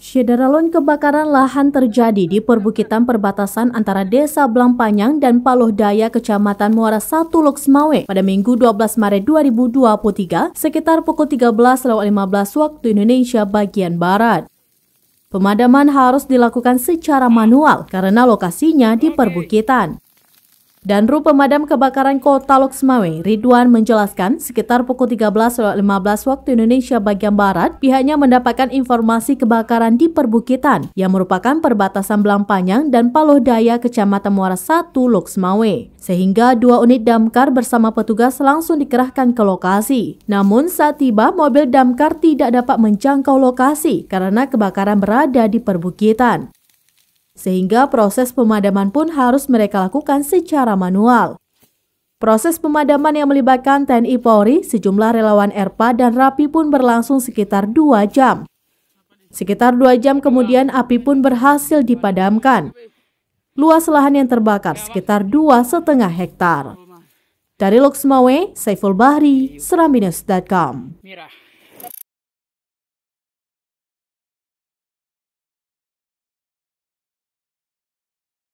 Sederalon kebakaran lahan terjadi di perbukitan perbatasan antara Desa Blang Panyang dan Paloh Dayah, Kecamatan Muara Satu, Lhokseumawe pada Minggu 12 Maret 2023 sekitar pukul 13.15 waktu Indonesia bagian Barat. Pemadaman harus dilakukan secara manual karena lokasinya di perbukitan. Danru Pemadam Kebakaran Kota Lhokseumawe, Ridwan, menjelaskan sekitar pukul 13.15 waktu Indonesia bagian Barat, pihaknya mendapatkan informasi kebakaran di perbukitan yang merupakan perbatasan Blang Panyang dan Paloh Dayah, Kecamatan Muara Satu, Lhokseumawe. Sehingga dua unit damkar bersama petugas langsung dikerahkan ke lokasi. Namun saat tiba, mobil damkar tidak dapat menjangkau lokasi karena kebakaran berada di perbukitan. Sehingga proses pemadaman pun harus mereka lakukan secara manual. Proses pemadaman yang melibatkan TNI Polri, sejumlah relawan ERPA dan RAPI pun berlangsung sekitar 2 jam. Sekitar 2 jam kemudian api pun berhasil dipadamkan. Luas lahan yang terbakar sekitar 2,5 hektar. Dari Lhokseumawe, Saiful Bahri, serambinews.com.